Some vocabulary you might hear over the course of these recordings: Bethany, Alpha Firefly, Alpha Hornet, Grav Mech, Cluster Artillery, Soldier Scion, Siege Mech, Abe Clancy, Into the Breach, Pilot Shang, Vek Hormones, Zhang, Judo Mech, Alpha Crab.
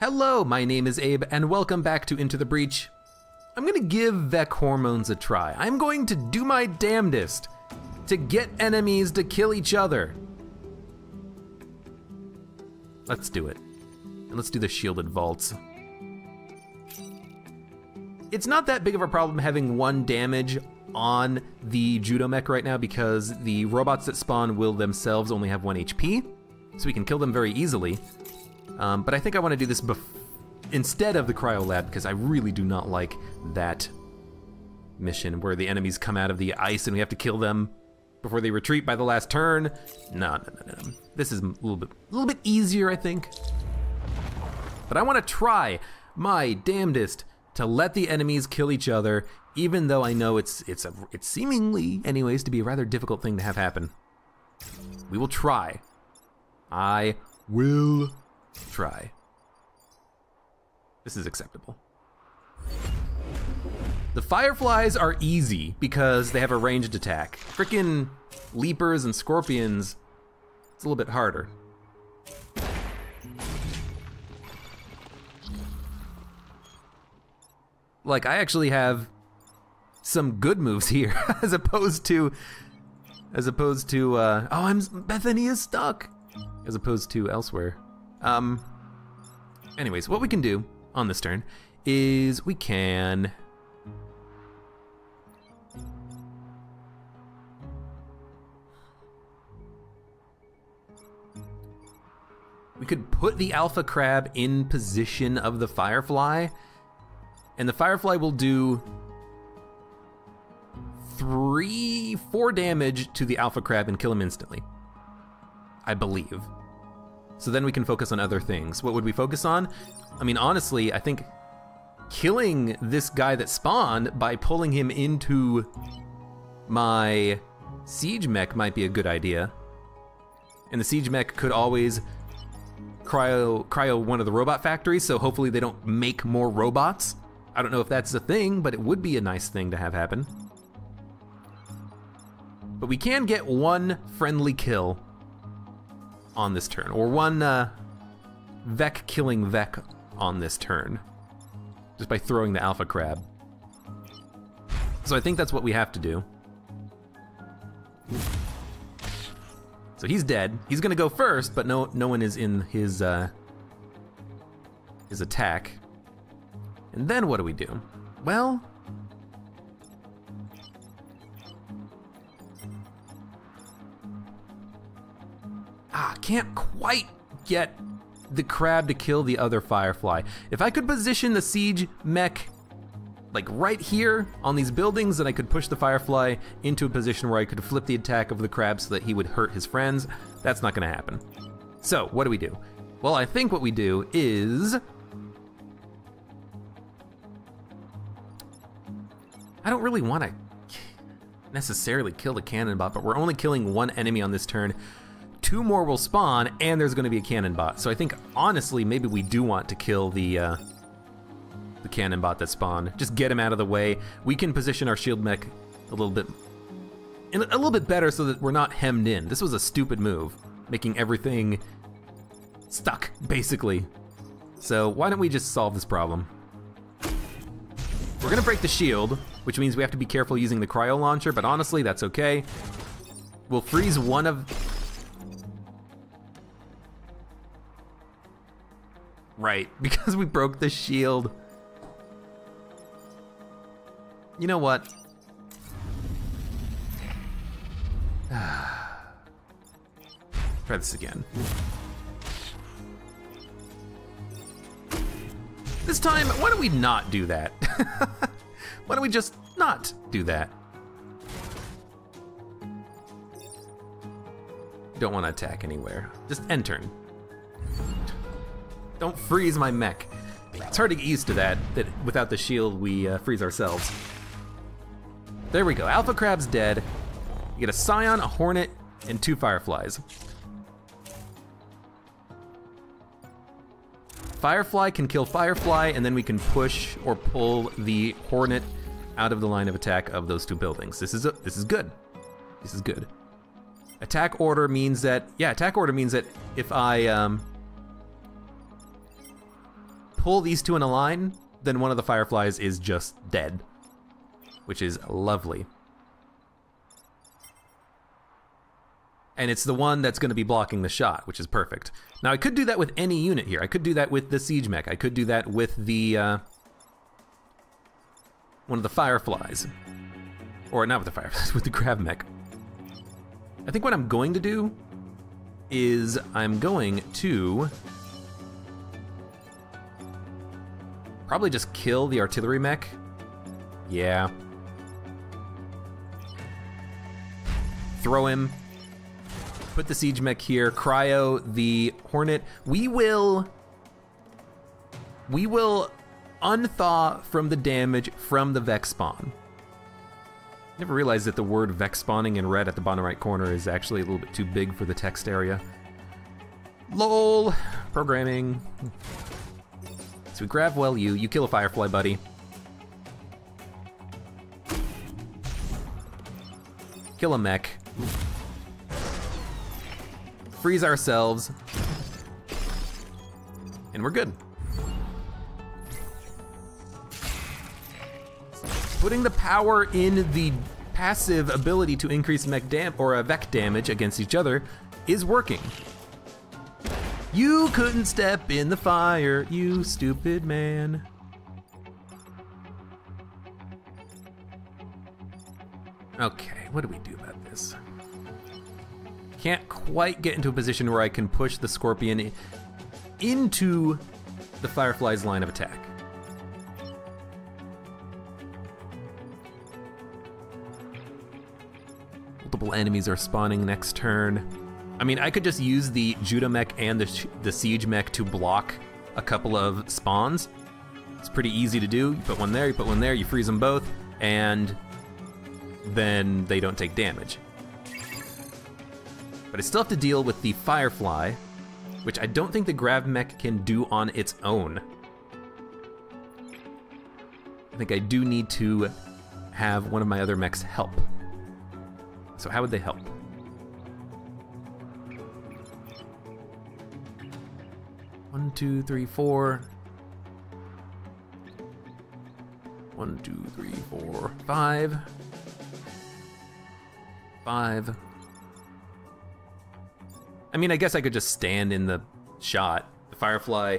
Hello, my name is Abe, and welcome back to Into the Breach. I'm gonna give Vek Hormones a try. I'm going to do my damnedest to get enemies to kill each other. Let's do it. And let's do the shielded vaults. It's not that big of a problem having one damage on the Judo Mech right now because the robots that spawn will themselves only have 1 HP, so we can kill them very easily. But I think I want to do this instead of the Cryo Lab because I really do not like that mission where the enemies come out of the ice and we have to kill them before they retreat by the last turn. No. This is a little bit easier, I think. But I want to try my damnedest to let the enemies kill each other, even though I know it's seemingly, anyways, to be a rather difficult thing to have happen. We will try. I will try. This is acceptable. The Fireflies are easy because they have a ranged attack. Frickin' Leapers and Scorpions, it's a little bit harder. Like, I actually have some good moves here as opposed to oh, Bethany is stuck, as opposed to elsewhere. Anyways, what we can do on this turn is we can could put the Alpha Crab in position of the Firefly, and the Firefly will do 4 damage to the Alpha Crab and kill him instantly, I believe. So then we can focus on other things. What would we focus on? I mean, honestly, I think killing this guy that spawned by pulling him into my Siege Mech might be a good idea. And the Siege Mech could always cryo one of the robot factories, so hopefully they don't make more robots. I don't know if that's a thing, but it would be a nice thing to have happen. But we can get 1 friendly kill on this turn, or 1 Vek killing Vek on this turn, just by throwing the Alpha Crab. So I think that's what we have to do. So he's dead. He's gonna go first, but no one is in his attack. And then what do we do? Well, can't quite get the crab to kill the other Firefly. If I could position the Siege Mech like right here on these buildings, then I could push the Firefly into a position where I could flip the attack of the crab so that he would hurt his friends. That's not gonna happen. So what do we do? Well, I think what we do is, I don't really wanna necessarily kill the cannon bot, but we're only killing 1 enemy on this turn. 2 more will spawn, and there's going to be a cannon bot. So I think, honestly, maybe we do want to kill the cannon bot that spawned. Just get him out of the way. We can position our shield mech a little bit better so that we're not hemmed in. This was a stupid move, making everything stuck, basically. So why don't we just solve this problem? We're going to break the shield, which means we have to be careful using the cryo launcher, but honestly, that's okay. We'll freeze one of... Right, because we broke the shield. You know what? Try this again. This time, why don't we not do that? Why don't we just not do that? Don't want to attack anywhere. Just end turn. Don't freeze my mech. It's hard to get used to that without the shield we freeze ourselves. There we go, Alpha Crab's dead. You get a Scion, a Hornet, and 2 Fireflies. Firefly can kill Firefly, and then we can push or pull the Hornet out of the line of attack of those 2 buildings. This is good. This is good. Attack order means that, if I pull these two in a line, then one of the Fireflies is just dead, which is lovely. And it's the one that's going to be blocking the shot, which is perfect. Now I could do that with any unit here. I could do that with the Siege Mech. I could do that with the one of the Fireflies, or not with the Fireflies, with the Grav Mech. I think what I'm going to do is I'm going to probably just kill the artillery mech. Yeah. Throw him. Put the siege mech here. Cryo the Hornet. We will unthaw from the damage from the Vek spawn. Never realized that the word Vek spawning in red at the bottom right corner is actually a little bit too big for the text area. LOL. Programming. So we grab well you. You kill a Firefly, buddy. Kill a mech. Freeze ourselves. And we're good. Putting the power in the passive ability to increase mech Vek damage against each other is working. You couldn't step in the fire, you stupid man. Okay, what do we do about this? Can't quite get into a position where I can push the Scorpion into the Firefly's line of attack. Multiple enemies are spawning next turn. I mean, I could just use the Judo Mech and the Siege Mech to block a couple of spawns. It's pretty easy to do. You put one there, you put one there, you freeze them both, and then they don't take damage. But I still have to deal with the Firefly, which I don't think the Grav Mech can do on its own. I think I do need to have one of my other mechs help. So how would they help? One, two, three, four. 1, 2, 3, 4, 5. 5. I mean, I guess I could just stand in the shot. The Firefly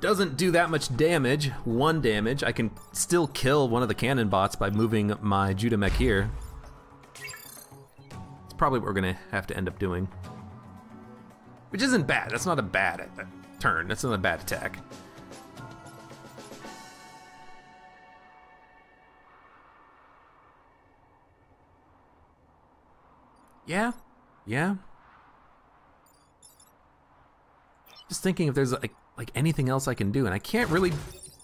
doesn't do that much damage. 1 damage. I can still kill one of the cannon bots by moving my Judo Mech here. Probably what we're gonna have to end up doing. Which isn't bad, that's not a bad turn, that's not a bad attack. Yeah. Just thinking if there's like anything else I can do, and I can't really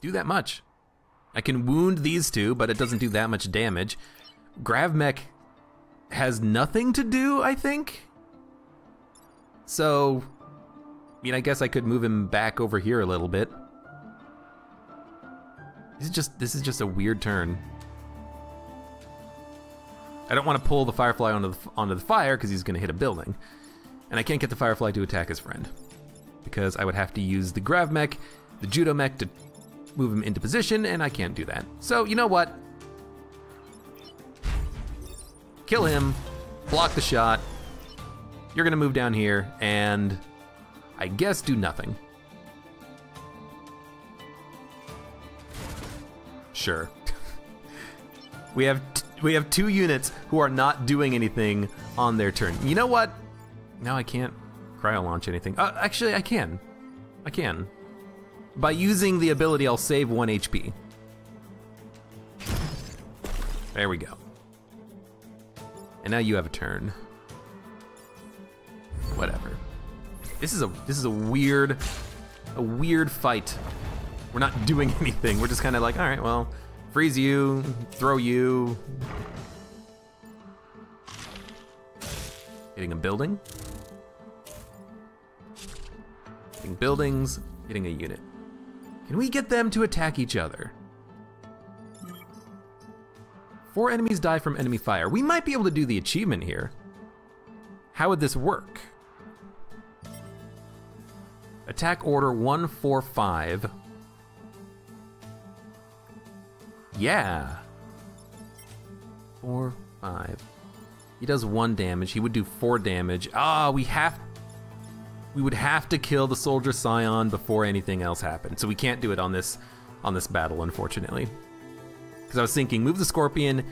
do that much. I can wound these two, but it doesn't do that much damage. Grav Mech has nothing to do, I think. So, I mean, I guess I could move him back over here a little bit. This is just a weird turn. I don't want to pull the Firefly onto the fire because he's going to hit a building, and I can't get the Firefly to attack his friend because I would have to use the Grav Mech, the Judo Mech to move him into position, and I can't do that. So you know what? Kill him, block the shot, you're gonna move down here, and I guess do nothing. Sure. we have 2 units who are not doing anything on their turn. You know what? Now I can't cryo launch anything. Actually, I can. By using the ability, I'll save 1 HP. There we go. And now you have a turn. Whatever. This is a weird fight. We're not doing anything. We're just kind of like, all right, well, freeze you, throw you. Hitting a building. Hitting buildings, hitting a unit. Can we get them to attack each other? 4 enemies die from enemy fire. We might be able to do the achievement here. How would this work? Attack order 145. Yeah. 4, 5. He does 1 damage. He would do 4 damage. Ah, we would have to kill the Soldier Scion before anything else happened. So we can't do it on this battle, unfortunately. Because I was thinking, move the Scorpion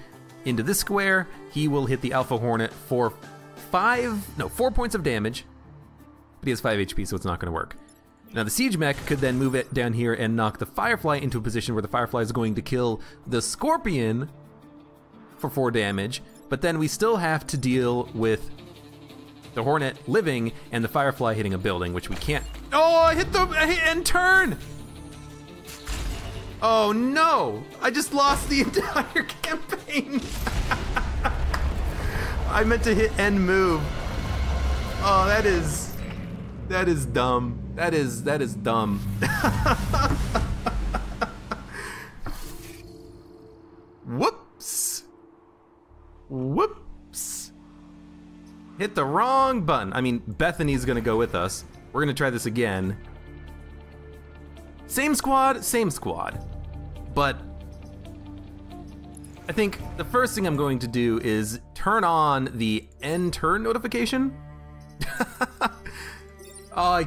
into this square. He will hit the Alpha Hornet for 4 points of damage. But he has 5 HP, so it's not going to work. Now the Siege Mech could then move it down here and knock the Firefly into a position where the Firefly is going to kill the Scorpion for 4 damage, but then we still have to deal with the Hornet living and the Firefly hitting a building, which we can't. Oh, I hit the end turn! Oh no! I just lost the entire campaign! I meant to hit end move. Oh, that is dumb. That is dumb. Whoops. Whoops. Hit the wrong button. I mean, Bethany's gonna go with us. We're gonna try this again. Same squad, but I think the first thing I'm going to do is turn on the end turn notification. I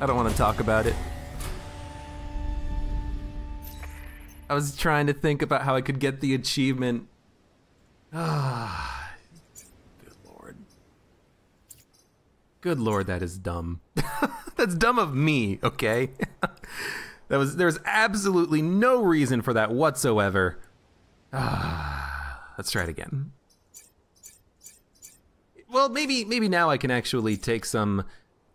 don't want to talk about it. I was trying to think about how I could get the achievement. Good lord. Good lord, that is dumb. That's dumb of me, okay? There's absolutely no reason for that whatsoever. Let's try it again. Well, maybe now I can actually take some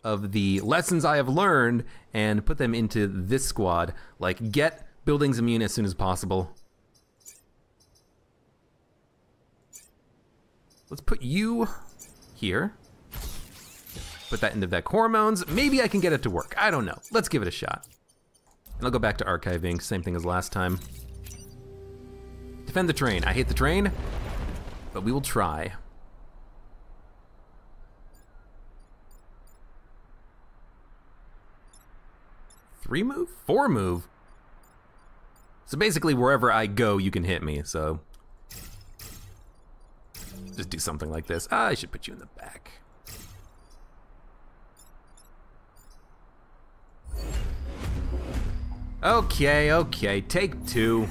of the lessons I have learned and put them into this squad. Like, get buildings immune as soon as possible. Let's put you here. Put that into Vek Hormones. Maybe I can get it to work. I don't know. Let's give it a shot. And I'll go back to archiving. Same thing as last time. Defend the train. I hate the train, but we will try. Four move. So basically wherever I go, you can hit me, so. Just do something like this. I should put you in the back. Okay, take 2.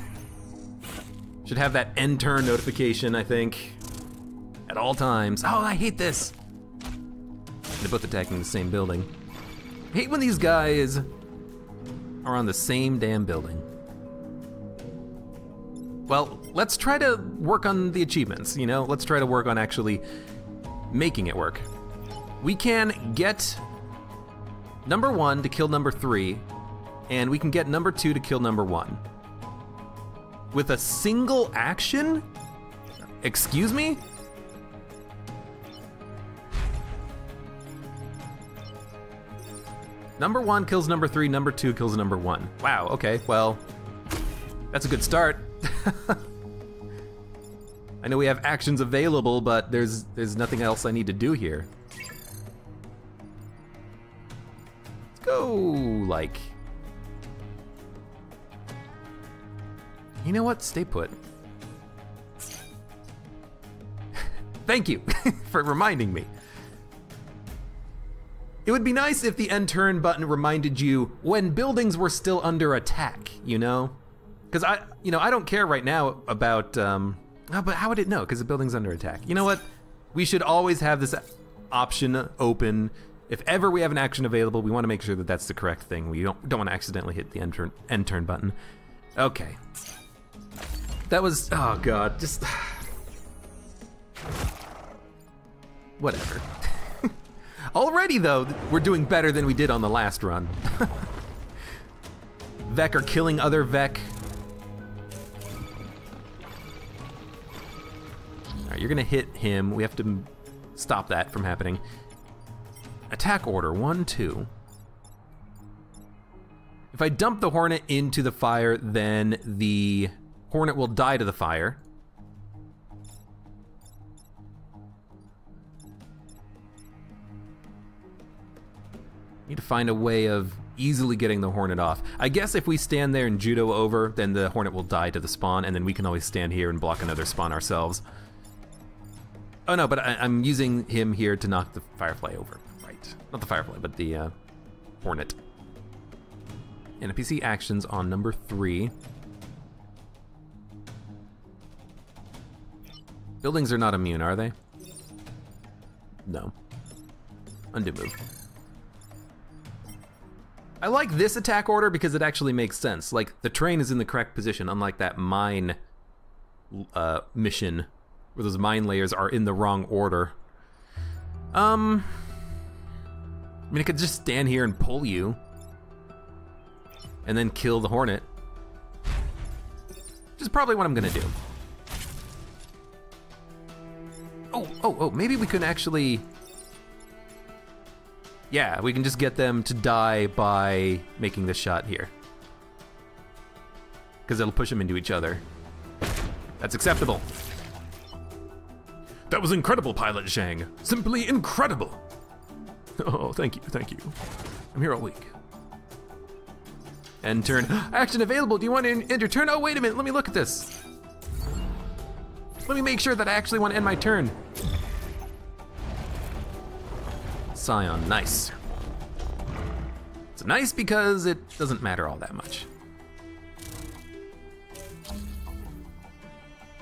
Should have that end turn notification, I think. At all times. Oh, I hate this. They're both attacking the same building. I hate when these guys are on the same damn building. Well, let's try to work on the achievements, you know? Let's try to work on actually making it work. We can get number 1 to kill number 3, and we can get number 2 to kill number 1. With a single action? Excuse me? Number 1 kills number 3, number 2 kills number 1. Wow, okay, well, that's a good start. I know we have actions available, but there's nothing else I need to do here. Let's go, like. You know what, stay put. Thank you for reminding me. It would be nice if the end turn button reminded you when buildings were still under attack, you know? Because I don't care right now about, but how would it know? Because the building's under attack. You know what? We should always have this option open. If ever we have an action available, we want to make sure that that's the correct thing. We don't want to accidentally hit the end turn button. Okay. That was, oh God, just, whatever. Already, though, we're doing better than we did on the last run. Vek are killing other Vek. All right, you're gonna hit him. We have to stop that from happening. Attack order, 1, 2. If I dump the Hornet into the fire, then the Hornet will die to the fire. Need to find a way of easily getting the Hornet off. I guess if we stand there and judo over, then the Hornet will die to the spawn, and then we can always stand here and block another spawn ourselves. Oh no, but I'm using him here to knock the Firefly over. Right. Not the Firefly, but the Hornet. NPC actions on number 3. Buildings are not immune, are they? No. Undo move. I like this attack order because it actually makes sense. Like, the train is in the correct position, unlike that mine mission, where those mine layers are in the wrong order. I mean, I could just stand here and pull you, and then kill the Hornet. Which is probably what I'm gonna do. Oh, maybe we can actually... Yeah, we can just get them to die by making this shot here. Because it'll push them into each other. That's acceptable. That was incredible, Pilot Shang. Simply incredible. Oh, thank you, thank you. I'm here all week. End turn. Action available. Do you want to end your turn? Oh, wait a minute. Let me look at this. Let me make sure that I actually want to end my turn. Scion, nice. It's nice because it doesn't matter all that much.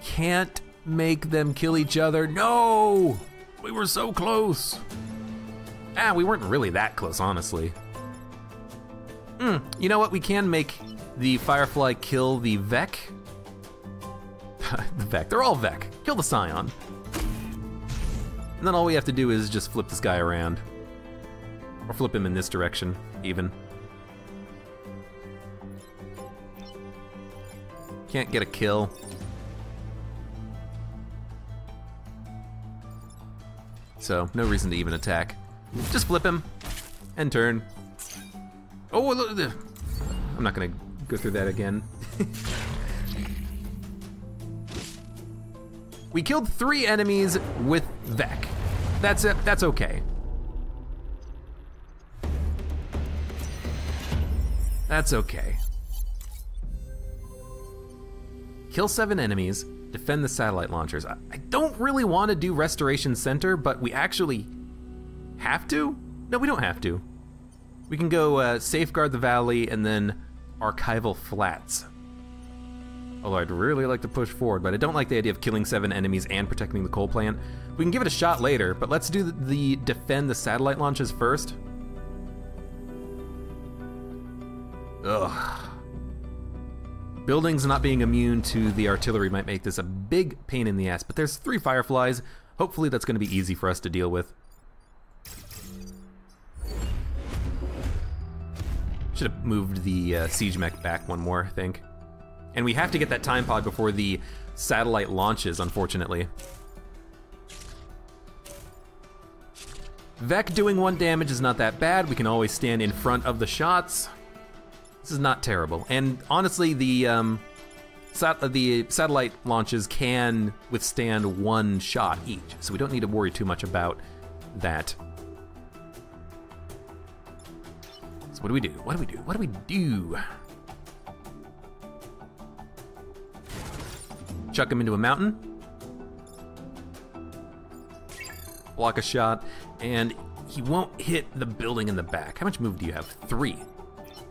Can't make them kill each other. No! We were so close. Ah, we weren't really that close, honestly. You know what? We can make the Firefly kill the Vek. The Vek. They're all Vek. Kill the Scion. And then all we have to do is just flip this guy around. Or flip him in this direction, even. Can't get a kill. So, no reason to even attack. Just flip him. End turn. Oh, I'm not gonna go through that again. We killed 3 enemies with Vek. That's it, that's okay. That's okay. Kill 7 enemies, defend the satellite launchers. I don't really want to do Restoration Center, but we actually have to? No, we don't have to. We can go Safeguard the Valley and then Archival Flats. Although I'd really like to push forward, but I don't like the idea of killing 7 enemies and protecting the coal plant. We can give it a shot later, but let's do the defend the satellite launches first. Ugh. Buildings not being immune to the artillery might make this a big pain in the ass, but there's 3 Fireflies. Hopefully that's gonna be easy for us to deal with. Should have moved the Siege Mech back one more, I think. And we have to get that time pod before the satellite launches, unfortunately. Vek doing 1 damage is not that bad. We can always stand in front of the shots. This is not terrible. And honestly, the satellite launches can withstand 1 shot each, so we don't need to worry too much about that. So what do we do? What do we do? What do we do? Chuck him into a mountain, block a shot, and he won't hit the building in the back. How much move do you have? 3.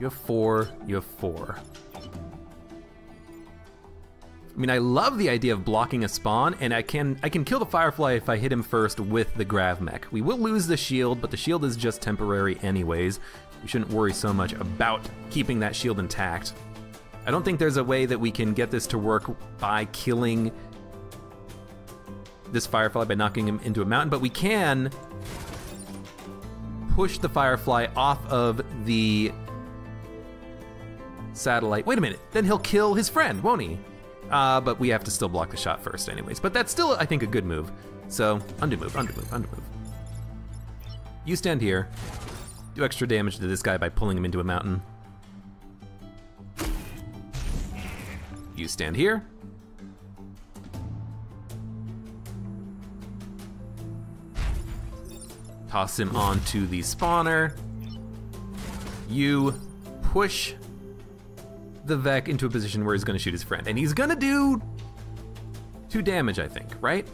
You have 4, you have 4. I mean, I love the idea of blocking a spawn, and I can kill the Firefly if I hit him first with the Grav Mech. We will lose the shield, but the shield is just temporary anyways. We shouldn't worry so much about keeping that shield intact. I don't think there's a way that we can get this to work by killing this Firefly by knocking him into a mountain, but we can push the Firefly off of the satellite. Wait a minute, then he'll kill his friend, won't he? But we have to still block the shot first anyways, but that's still, I think, a good move. So, undo move, undo move, undo move. You stand here, do extra damage to this guy by pulling him into a mountain. You stand here. Toss him onto the spawner. you push the Vek into a position where he's gonna shoot his friend. And he's gonna do 2 damage, I think, right?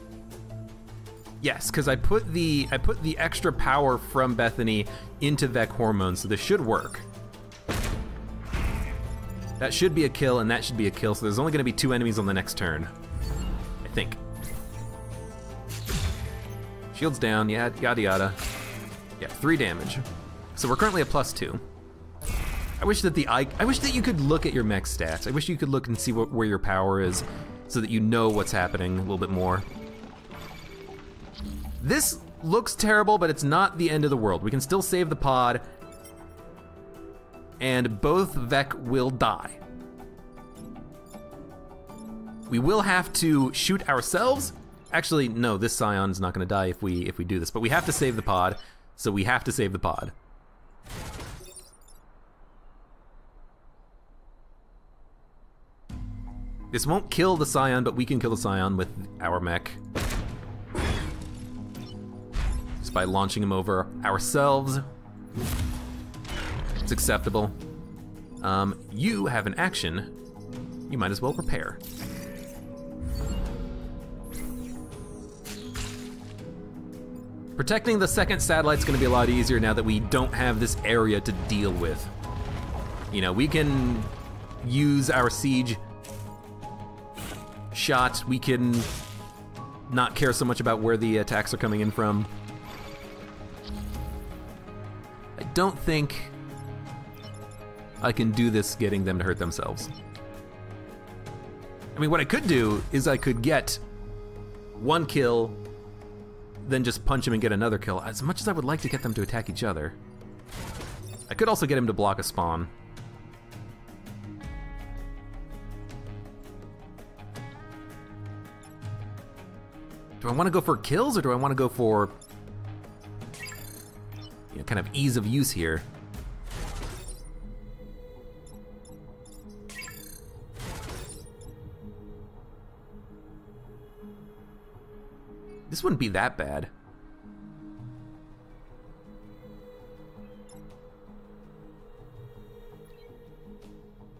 Yes, because I put the extra power from Bethany into Vek Hormones, so this should work. That should be a kill, and that should be a kill, so there's only gonna be 2 enemies on the next turn, I think. Shields down, yeah, yada yada. Yeah, 3 damage. So we're currently at +2. I wish that you could look at your mech stats. I wish you could look and see where your power is, so that you know what's happening a little bit more. This looks terrible, but it's not the end of the world. We can still save the pod, and both Vek will die. We will have to shoot ourselves. Actually, no, this Scion's not gonna die if we do this, but we have to save the pod, so we have to save the pod. This won't kill the Scion, but we can kill the Scion with our mech. Just by launching him over ourselves. It's acceptable. You have an action. You might as well prepare. Protecting the second satellite's gonna be a lot easier now that we don't have this area to deal with. You know, we can use our siege shot, we can not care so much about where the attacks are coming in from. I don't think I can do this getting them to hurt themselves. I mean, what I could do is I could get 1 kill, then just punch him and get another kill. As much as I would like to get them to attack each other, I could also get him to block a spawn. Do I want to go for kills, or do I want to go for, you know, kind of ease of use here? This wouldn't be that bad.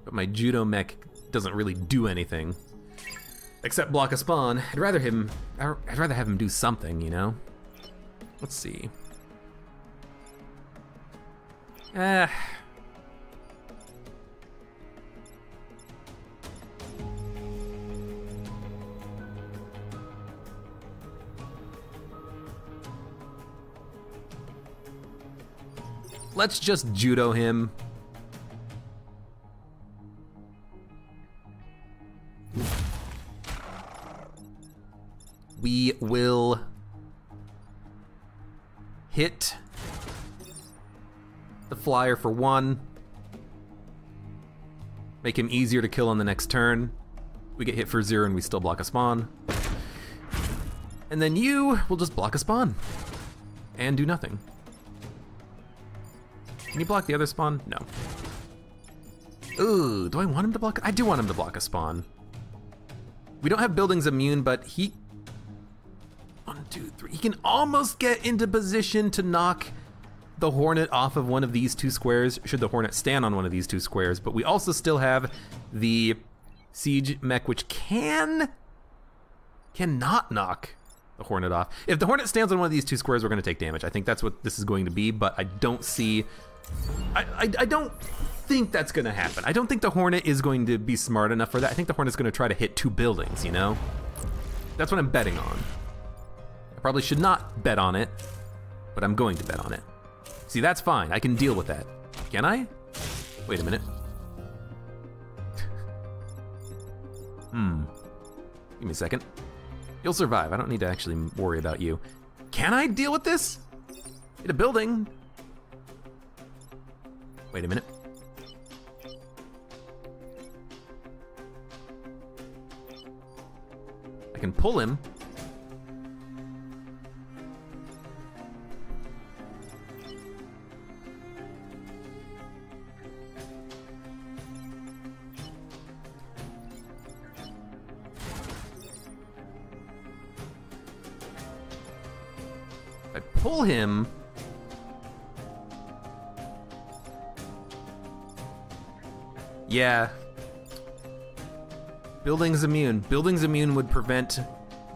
But my Judo Mech doesn't really do anything. Except block a spawn. I'd rather have him do something, you know? Let's see. Let's just judo him. We will hit the flyer for 1. Make him easier to kill on the next turn. We get hit for 0 and we still block a spawn. And then you will just block a spawn and do nothing. Can you block the other spawn? No. Ooh, do I want him to block? I do want him to block a spawn. We don't have buildings immune, but he 1, 2, 3. He can almost get into position to knock the Hornet off of one of these 2 squares, should the Hornet stand on one of these 2 squares, but we also still have the Siege Mech, which cannot knock the Hornet off. If the Hornet stands on one of these 2 squares, we're gonna take damage. I think that's what this is going to be, but I don't see, I don't think that's gonna happen. I don't think the Hornet is going to be smart enough for that. I think the Hornet's gonna try to hit 2 buildings, you know? That's what I'm betting on. Probably should not bet on it, but I'm going to bet on it. See, that's fine, I can deal with that. Can I? Wait a minute. Give me a second. You'll survive, I don't need to actually worry about you. Can I deal with this? Hit a building. Wait a minute. I can pull him. Pull him. Yeah. Building's immune. Building's immune would prevent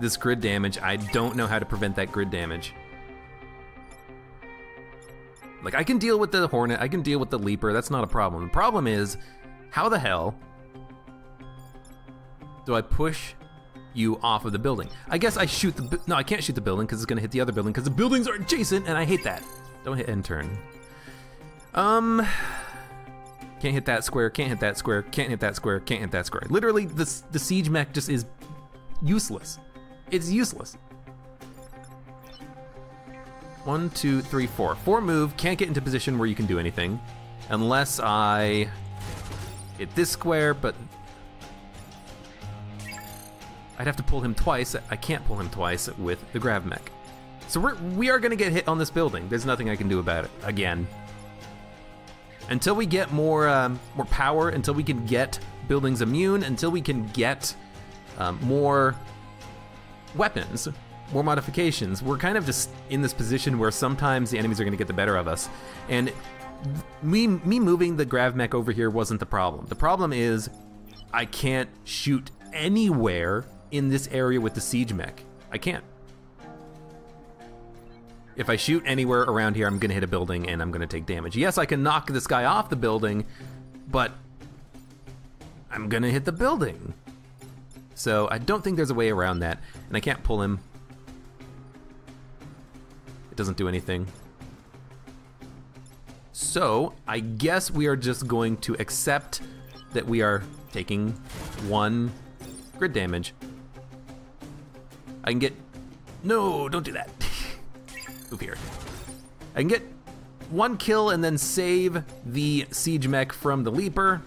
this grid damage. I don't know how to prevent that grid damage. Like, I can deal with the Hornet, I can deal with the Leaper, that's not a problem. The problem is, how the hell do I push you off of the building? I guess I shoot the, no, I can't shoot the building because it's gonna hit the other building because the buildings are adjacent and I hate that. Don't hit end turn. Can't hit that square, can't hit that square, can't hit that square, can't hit that square. Literally, the Siege Mech just is useless. It's useless. 1, 2, 3, 4. 4 move, can't get into position where you can do anything. Unless I hit this square, but I'd have to pull him twice. I can't pull him twice with the Grav Mech. So we are gonna get hit on this building. There's nothing I can do about it, again. Until we get more power, until we can get buildings immune, until we can get more weapons, more modifications, we're kind of just in this position where sometimes the enemies are gonna get the better of us. And me moving the Grav Mech over here wasn't the problem. The problem is I can't shoot anywhere in this area with the Siege Mech. I can't. If I shoot anywhere around here, I'm gonna hit a building and I'm gonna take damage. Yes, I can knock this guy off the building, but I'm gonna hit the building. So I don't think there's a way around that, and I can't pull him. It doesn't do anything. So I guess we are just going to accept that we are taking 1 grid damage. I can get, no, don't do that. Move here. I can get 1 kill and then save the Siege Mech from the Leaper.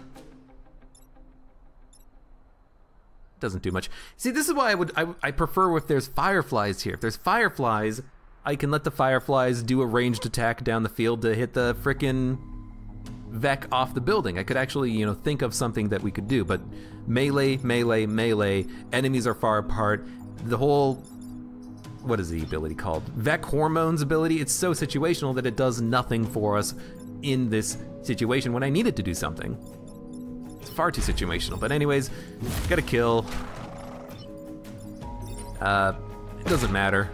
Doesn't do much. See, this is why I prefer if there's Fireflies here. If there's Fireflies, I can let the Fireflies do a ranged attack down the field to hit the frickin' Vek off the building. I could actually, you know, think of something that we could do, but melee, melee, melee, enemies are far apart. The whole, what is the ability called? Vek Hormones ability, it's so situational that it does nothing for us in this situation when I need it to do something. It's far too situational, but anyways, got a kill. It doesn't matter.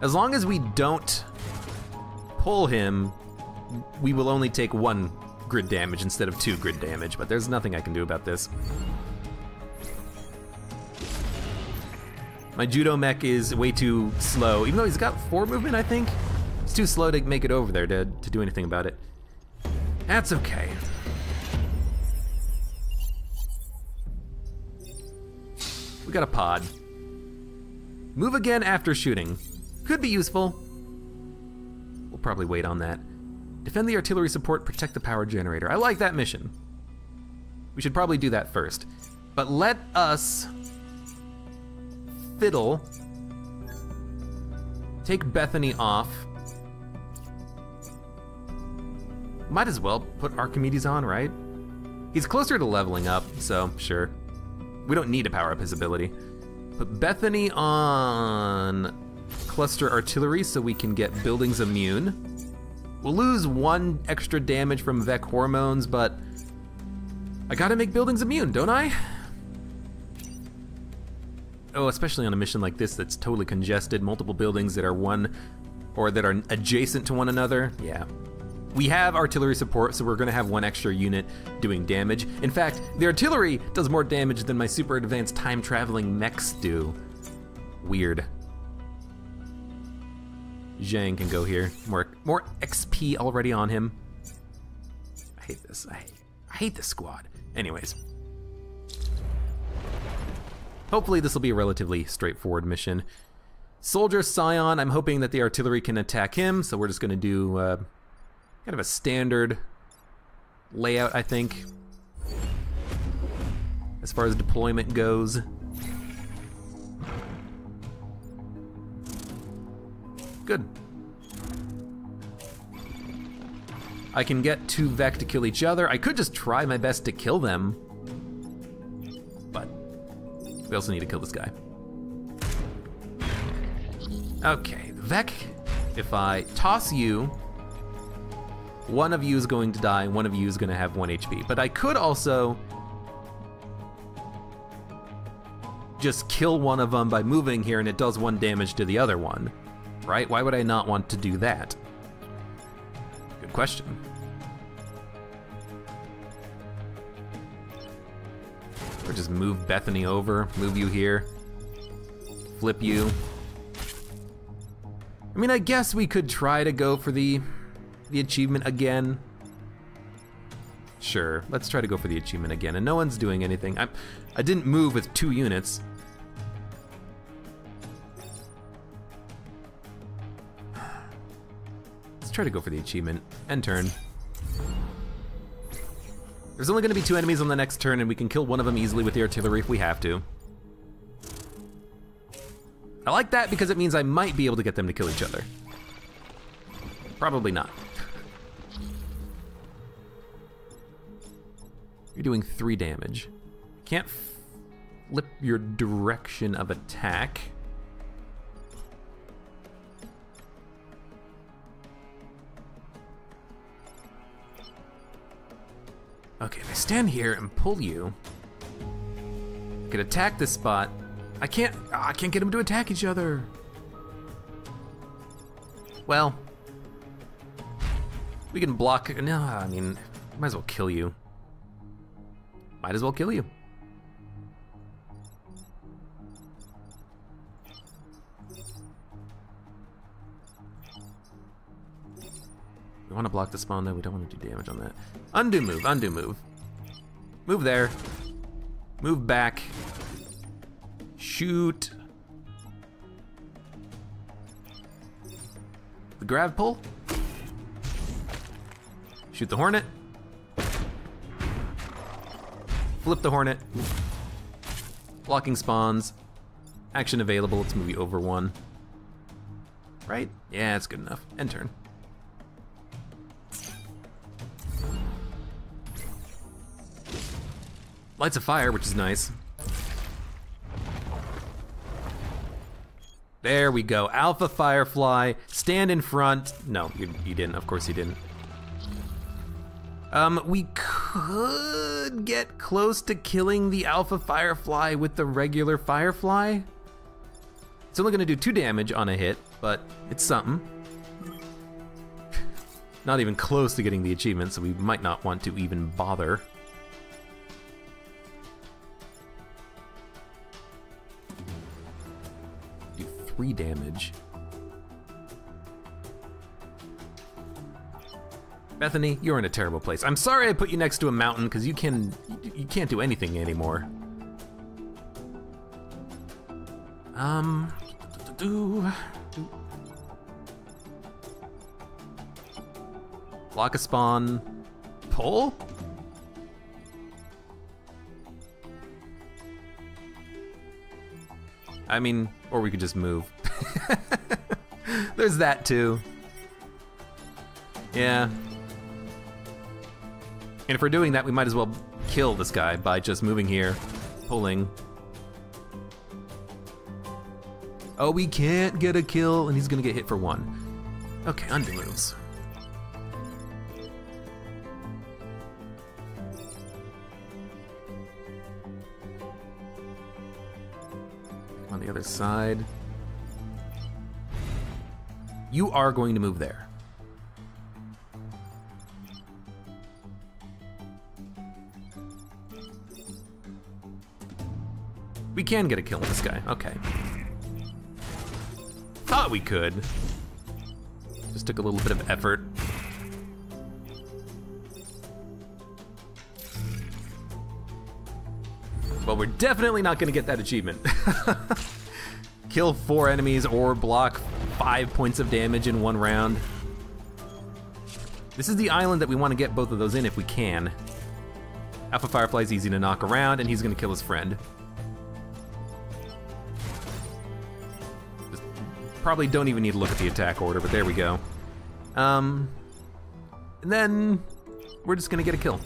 As long as we don't pull him, we will only take 1 grid damage instead of 2 grid damage, but there's nothing I can do about this. My Judo Mech is way too slow, even though he's got 4 movement, I think. It's too slow to make it over there to do anything about it. That's okay. We got a pod. Move again after shooting. Could be useful. We'll probably wait on that. Defend the artillery support, protect the power generator. I like that mission. We should probably do that first. But let us fiddle. Take Bethany off. Might as well put Archimedes on, right? He's closer to leveling up, so sure. We don't need to power up his ability. Put Bethany on Cluster Artillery so we can get buildings immune. We'll lose 1 extra damage from Vek Hormones, but I gotta make buildings immune, don't I? Oh, especially on a mission like this that's totally congested, multiple buildings that are that are adjacent to one another. Yeah. We have artillery support, so we're gonna have 1 extra unit doing damage. In fact, the artillery does more damage than my super advanced time traveling mechs do. Weird. Zhang can go here. More XP already on him. I hate this. I hate this squad. Anyways. Hopefully this will be a relatively straightforward mission. Soldier Scion, I'm hoping that the artillery can attack him, so we're just gonna do kind of a standard layout, I think, as far as deployment goes. Good. I can get 2 Vek to kill each other. I could just try my best to kill them, but we also need to kill this guy. Okay, Vek, if I toss you one of you is going to die, and one of you is going to have 1 HP. But I could also just kill one of them by moving here, and it does 1 damage to the other one, right? Why would I not want to do that? Good question. Or just move Bethany over, move you here, flip you. I mean, I guess we could try to go for the achievement again. Sure, let's try to go for the achievement again, and no one's doing anything. I didn't move with 2 units. Let's try to go for the achievement, end turn. There's only gonna be 2 enemies on the next turn, and we can kill one of them easily with the artillery if we have to. I like that because it means I might be able to get them to kill each other. Probably not. You're doing 3 damage. Can't flip your direction of attack. Okay, if I stand here and pull you, I could attack this spot. I can't get them to attack each other. Well, we can block. No, I mean, might as well kill you. Might as well kill you. We want to block the spawn though, we don't want to do damage on that. Undo move, undo move. Move there. Move back. Shoot. The grav pull. Shoot the hornet. Flip the hornet. Blocking spawns. Action available, let's move you over 1. Right? Yeah, that's good enough. End turn. Lights a fire, which is nice. There we go. Alpha Firefly, stand in front. No, you didn't. Of course you didn't. We could get close to killing the Alpha Firefly with the regular Firefly. It's only gonna do 2 damage on a hit, but it's something. Not even close to getting the achievement, so we might not want to even bother. Do 3 damage. Bethany, you're in a terrible place. I'm sorry I put you next to a mountain because you can't do anything anymore. Block a spawn. Pull? I mean, or we could just move. There's that too. Yeah. And if we're doing that, we might as well kill this guy by just moving here, pulling. Oh, we can't get a kill, and he's gonna get hit for 1. Okay, undo moves. On the other side. You are going to move there. We can get a kill on this guy, okay. Thought we could. Just took a little bit of effort. But we're definitely not gonna get that achievement. Kill 4 enemies or block 5 points of damage in 1 round. This is the island that we wanna get both of those in if we can. Alpha Firefly's easy to knock around and he's gonna kill his friend. Probably don't even need to look at the attack order, but there we go. And then we're just gonna get a kill.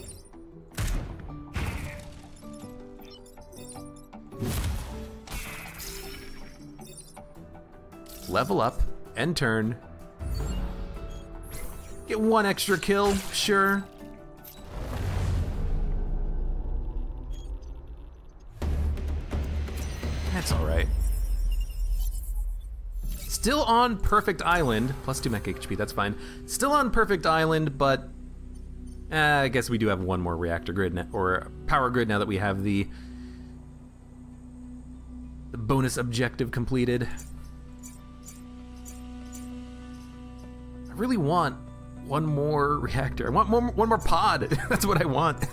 Level up, end turn. Get one extra kill, sure. That's alright. Still on Perfect Island. Plus 2 mech HP, that's fine. Still on Perfect Island, but... I guess we do have one more reactor grid, or power grid, now that we have the bonus objective completed. I really want one more reactor. I want one more pod. That's what I want.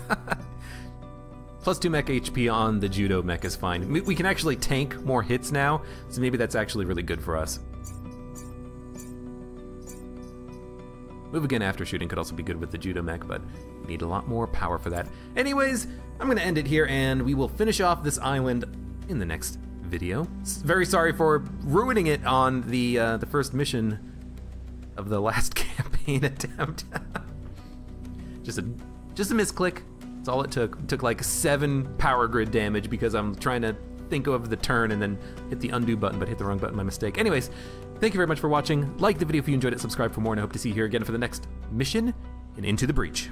Plus 2 mech HP on the Judo mech is fine. We can actually tank more hits now, so maybe that's actually really good for us. Move again after shooting could also be good with the Judo mech, but we need a lot more power for that. Anyways, I'm gonna end it here, and we will finish off this island in the next video. Very sorry for ruining it on the first mission of the last campaign attempt. just a misclick. That's all it took. It took like 7 power grid damage because I'm trying to think of the turn and then hit the undo button, but hit the wrong button by mistake. Anyways, thank you very much for watching. Like the video if you enjoyed it, subscribe for more, and I hope to see you here again for the next mission in Into the Breach.